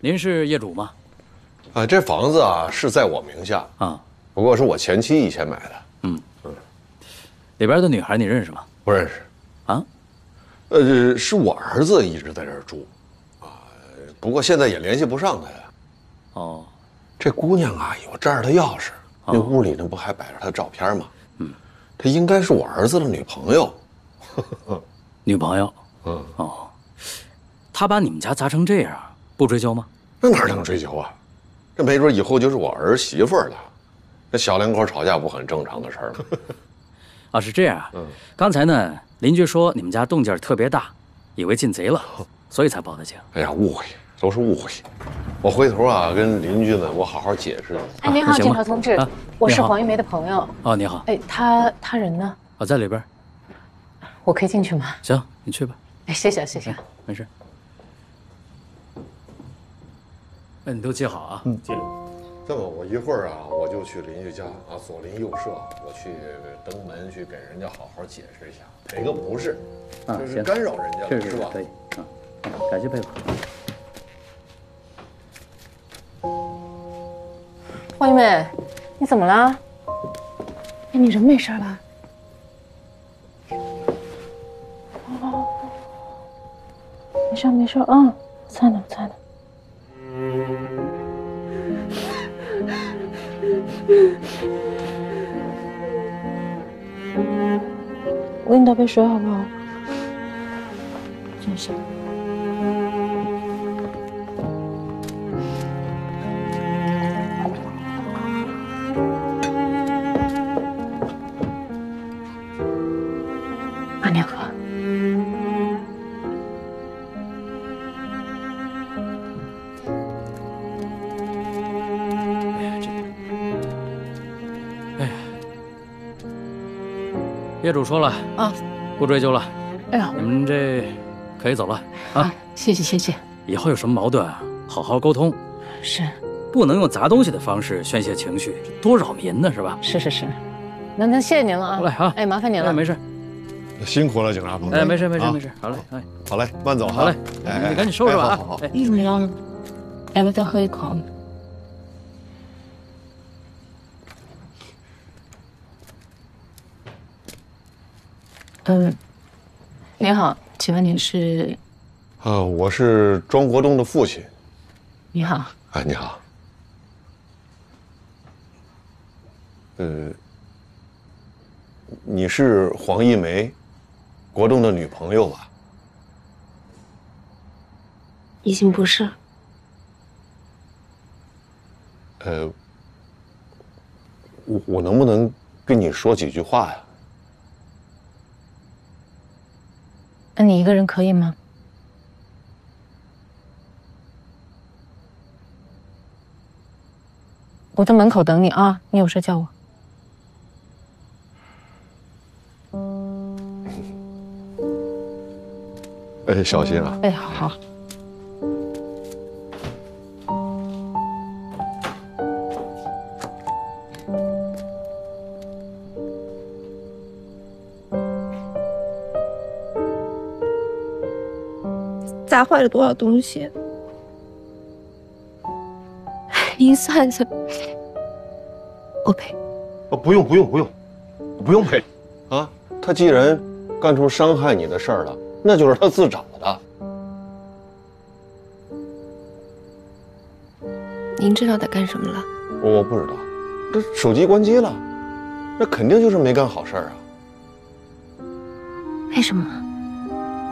您是业主吗？啊，这房子啊是在我名下啊，不过是我前妻以前买的。嗯嗯，里边的女孩你认识吗？不认识。啊？是我儿子一直在这儿住，啊，不过现在也联系不上他呀。哦，这姑娘啊有这儿的钥匙，哦、那屋里那不还摆着她的照片吗？嗯，她应该是我儿子的女朋友。女朋友？嗯哦，她把你们家砸成这样。 不追究吗？那哪能追究啊？这没准以后就是我儿媳妇了。那小两口吵架不很正常的事儿吗？啊，是这样啊。嗯。刚才呢，邻居说你们家动静特别大，以为进贼了，所以才报的警。哎呀，误会，都是误会。我回头啊，跟邻居们我好好解释。哎，您好，警察同志，我是黄玉梅的朋友。哦，你好。哎，他人呢？啊，在里边。我可以进去吗？行，你去吧。哎，谢谢谢谢，没事。 那你都记好啊，嗯，记。这么我一会儿啊，我就去邻居家啊，左邻右舍，我去登门去给人家好好解释一下，赔个不是，啊，就是干扰人家了，是吧？可以，啊，感谢佩服。黄玉梅，你怎么了？哎，你人没事吧？哦，没事没事，嗯，我在呢，我在呢。 我给你倒杯水好不好？真是。阿念哥，业主说了啊，不追究了。哎呀，你们这可以走了啊！谢谢谢谢。以后有什么矛盾，好好沟通。是，不能用砸东西的方式宣泄情绪，多扰民呢，是吧？是是是。那谢谢您了啊！好嘞啊！哎，麻烦您了。哎，没事。辛苦了，警察同志。哎，没事没事没事。好嘞，哎，好嘞，慢走哈。好嘞，你赶紧收拾吧啊！好好。玉梅，要不再喝一口？ 嗯，您好，请问您是？啊，我是庄国栋的父亲。你好。哎，你好。你是黄一梅，国栋的女朋友吧？已经不是。我能不能跟你说几句话呀？ 那你一个人可以吗？我在门口等你啊，你有事叫我。哎，小心啊！哎，好好。 砸坏了多少东西？您算算，我赔。哦，不用不用不用，不用赔。啊，他既然干出伤害你的事儿了，那就是他自找的。您知道他干什么了？我不知道，这手机关机了，那肯定就是没干好事儿啊。为什么？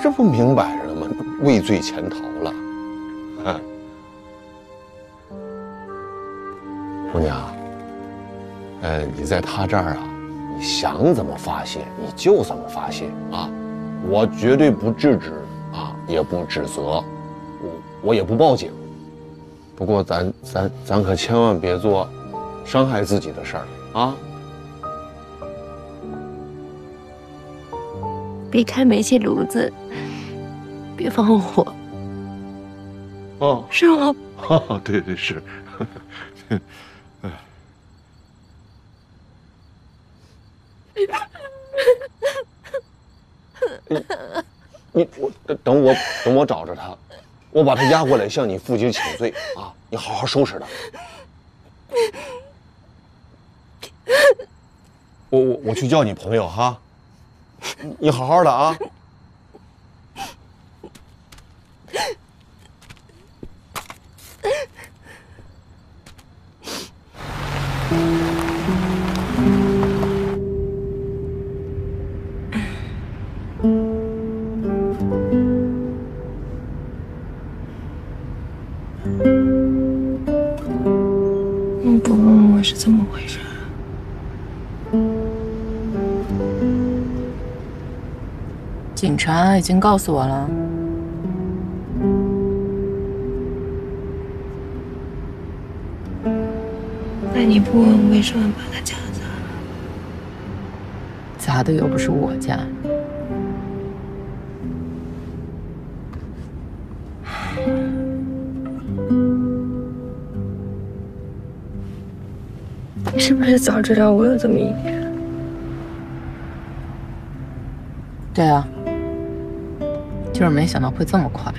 这不明摆着。 畏罪潜逃了，哎，姑娘，你在他这儿啊，你想怎么发泄你就怎么发泄啊，我绝对不制止啊，也不指责，我也不报警。不过咱可千万别做伤害自己的事儿啊！别开煤气炉子。 别放火！哦，是吗？哦，对对是。我等我找着他，我把他押过来向你父亲请罪啊！你好好收拾他。我去叫你朋友哈，你好好的啊。 你不问我是怎么回事啊？警察已经告诉我了。 你不问为什么把他家砸了？砸的又不是我家。你是不是早知道我有这么一面？对啊，就是没想到会这么快。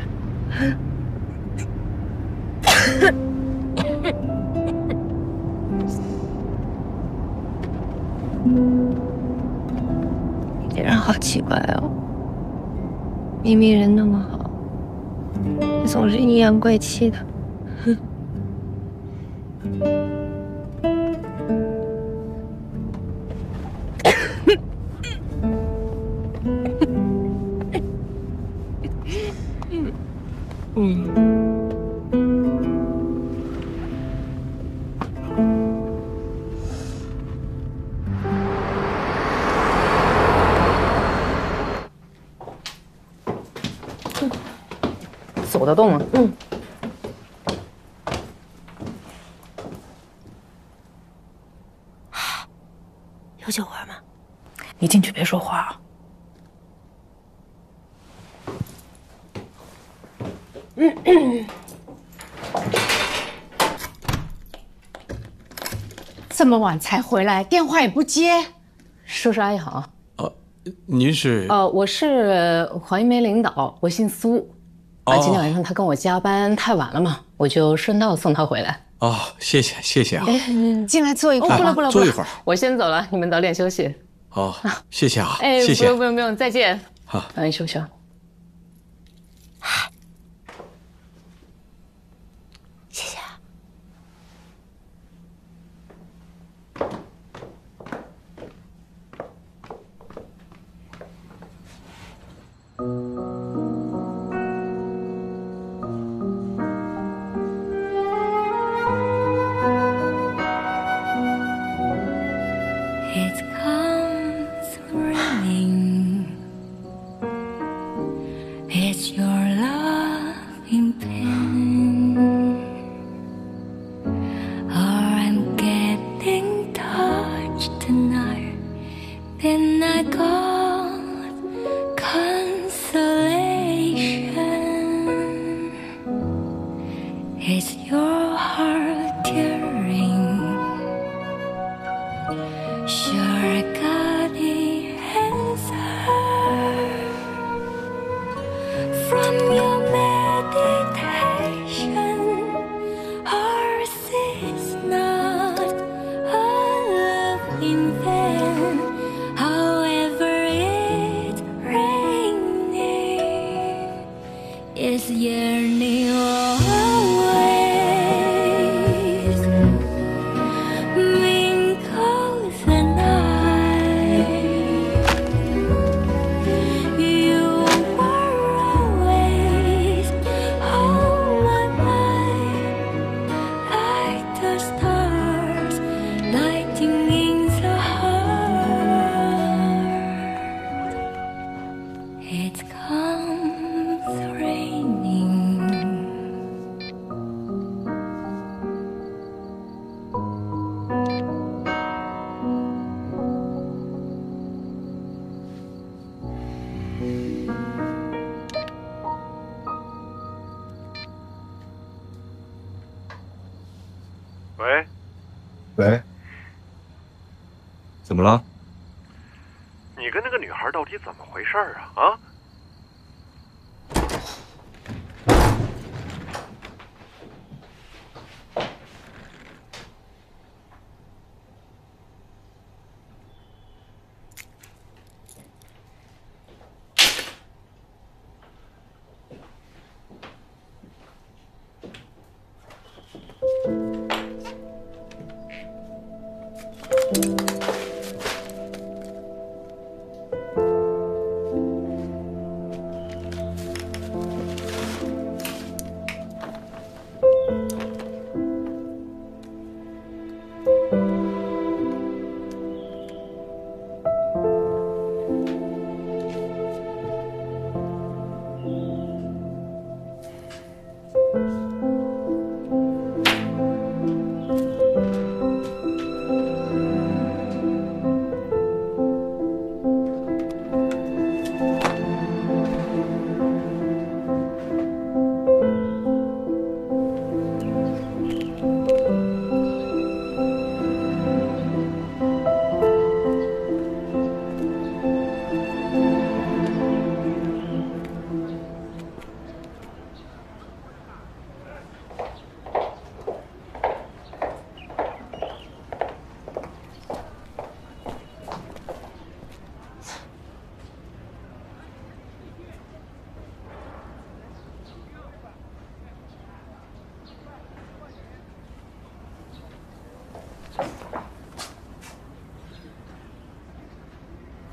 你人好奇怪哦，明明人那么好，你总是阴阳怪气的。哼。走得动吗？嗯。有酒窝吗？你进去别说话啊。这么晚才回来，电话也不接。叔叔阿姨好。您是？我是黄一梅领导，我姓苏。 啊，今天晚上他跟我加班太晚了嘛，我就顺道送他回来。哦，谢谢谢谢啊！进来坐一会儿，不了，坐一会儿。我先走了，你们早点休息。好，谢谢啊，谢谢。不用不用不用，再见。好，你休息啊。谢谢啊。怎么了？你跟那个女孩到底怎么回事啊？啊？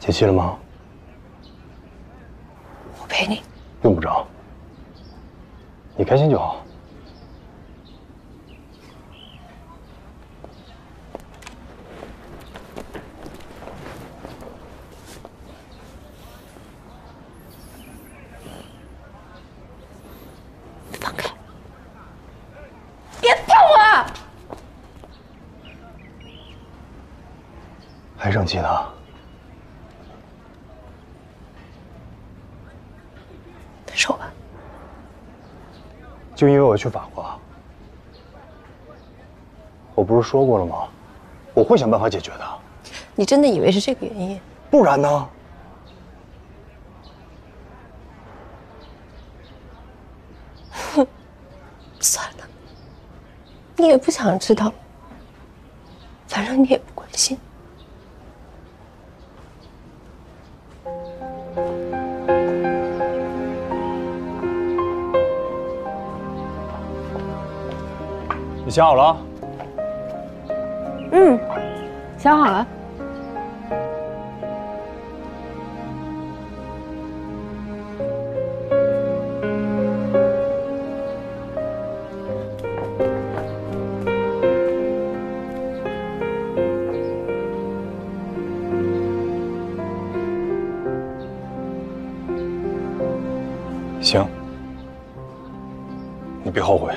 解气了吗？我陪你。用不着，你开心就好。放开！别碰我！还生气呢？ 就因为我去法国，我不是说过了吗？我会想办法解决的。你真的以为是这个原因？不然呢？哼，算了，你也不想知道，反正你也不关心。 想好了？嗯，想好了。行，你别后悔。